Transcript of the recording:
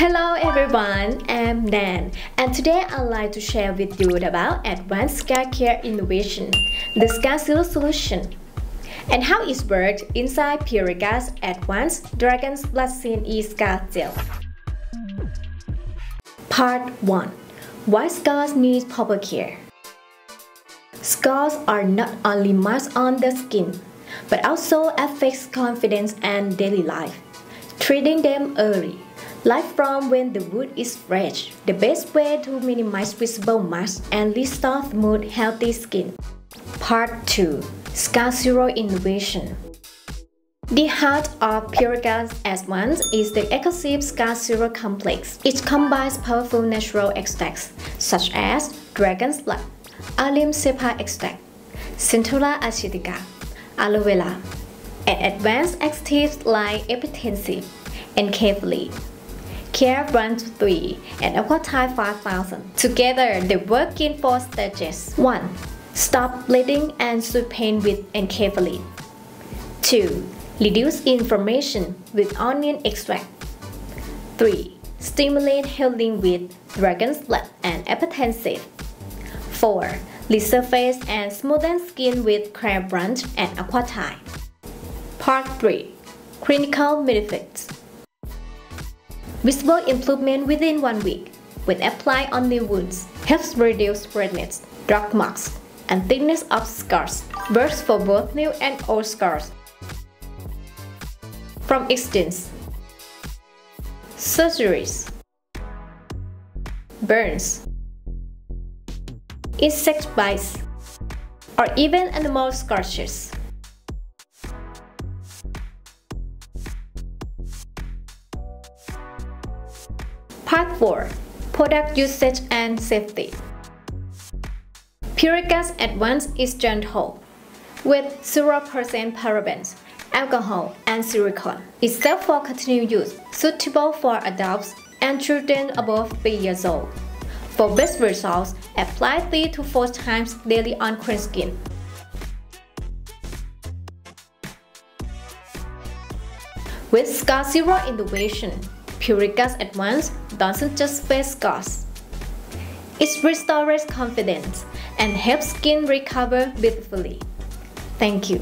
Hello everyone, I'm Dan, and today I'd like to share with you about advanced skincare innovation, the Scar Seal solution, and how it works inside Puricas Advanced Dragon's Blood C&E Scar Seal. Part 1. Why scars need proper care. Scars are not only marks on the skin, but also affects confidence and daily life. Treating them early, like from when the wound is fresh, the best way to minimize visible marks and restore smooth, healthy skin. Part 2. Scar Zero innovation. The heart of Puricas Advanced is the exclusive Scar Zero complex. It combines powerful natural extracts such as dragon's blood, alim sepa extract, centella asiatica, aloe vera, and advanced actives like epitensive, Encapoline, Kerabranche 3, and Aquatide 5000. Together, they work in 4 stages. 1. Stop bleeding and soothe pain with Encapoline. 2. Reduce inflammation with onion extract. 3. Stimulate healing with dragon's blood and epitensive. 4. Resurface and smoothen skin with Kerabranche and Aquatide. Part 3. Clinical benefits. Visible improvement within 1 week when applied on new wounds, helps reduce redness, dark marks, and thickness of scars. Works for both new and old scars. From accidents, surgeries, burns, insect bites, or even animal scratches. Part 4. Product usage and safety. Puricas Advanced is gentle, with 0% parabens, alcohol, and silicone. It's safe for continued use, suitable for adults and children above 3 years old. For best results, apply 3 to 4 times daily on clean skin. With Scar Zero innovation, Puricas Advanced doesn't just face scars. It restores confidence and helps skin recover beautifully. Thank you.